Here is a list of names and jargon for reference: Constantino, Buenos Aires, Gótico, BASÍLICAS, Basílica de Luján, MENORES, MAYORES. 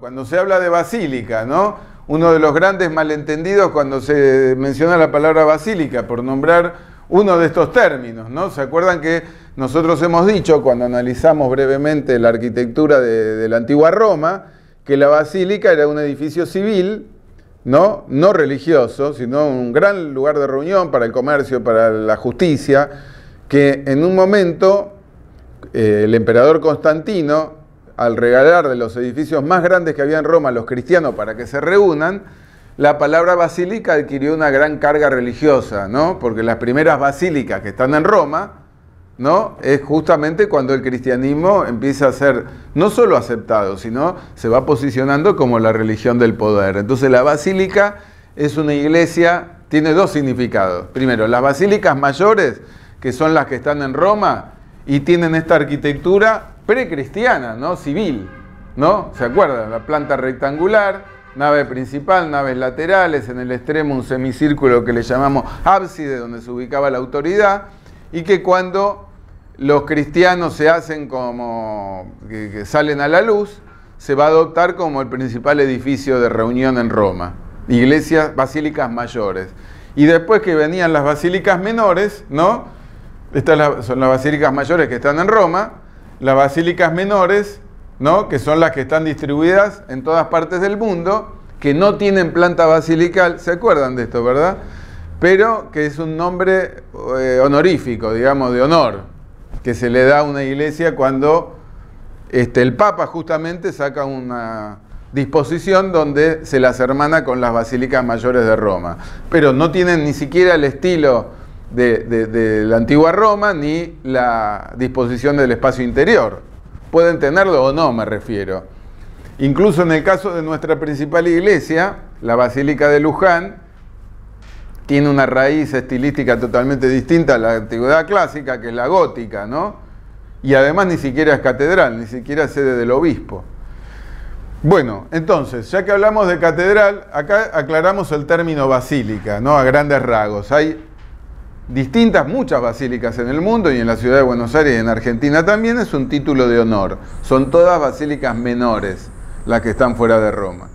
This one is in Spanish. Cuando se habla de basílica, ¿no? Uno de los grandes malentendidos cuando se menciona la palabra basílica, por nombrar uno de estos términos, ¿no? ¿Se acuerdan que nosotros hemos dicho, cuando analizamos brevemente la arquitectura de la antigua Roma, que la basílica era un edificio civil, ¿no? No religioso, sino un gran lugar de reunión para el comercio, para la justicia, que en un momento el emperador Constantino, al regalar de los edificios más grandes que había en Roma a los cristianos para que se reúnan, la palabra basílica adquirió una gran carga religiosa, ¿no? Porque las primeras basílicas que están en Roma, ¿no? Es justamente cuando el cristianismo empieza a ser no solo aceptado, sino se va posicionando como la religión del poder. Entonces la basílica es una iglesia, tiene dos significados. Primero, las basílicas mayores, que son las que están en Roma y tienen esta arquitectura precristiana, ¿no? Civil, ¿no? ¿Se acuerdan? La planta rectangular, nave principal, naves laterales, en el extremo un semicírculo que le llamamos ábside, donde se ubicaba la autoridad, y que cuando los cristianos se hacen como que salen a la luz, se va a adoptar como el principal edificio de reunión en Roma, iglesias, basílicas mayores. Y después que venían las basílicas menores, ¿no? Estas son las basílicas mayores que están en Roma. Las basílicas menores, ¿no? Que son las que están distribuidas en todas partes del mundo, que no tienen planta basilical, ¿se acuerdan de esto, verdad? Pero que es un nombre honorífico, digamos, de honor, que se le da a una iglesia cuando el Papa justamente saca una disposición donde se las hermana con las basílicas mayores de Roma. Pero no tienen ni siquiera el estilo de la antigua Roma, ni la disposición del espacio interior. Pueden tenerlo o no, me refiero. Incluso en el caso de nuestra principal iglesia, la Basílica de Luján, tiene una raíz estilística totalmente distinta a la antigüedad clásica, que es la gótica, ¿no? Y además ni siquiera es catedral, ni siquiera es sede del obispo. Bueno, entonces, ya que hablamos de catedral, acá aclaramos el término basílica, ¿no? A grandes rasgos. Hay distintas, muchas basílicas en el mundo, y en la ciudad de Buenos Aires y en Argentina también es un título de honor. Son todas basílicas menores las que están fuera de Roma.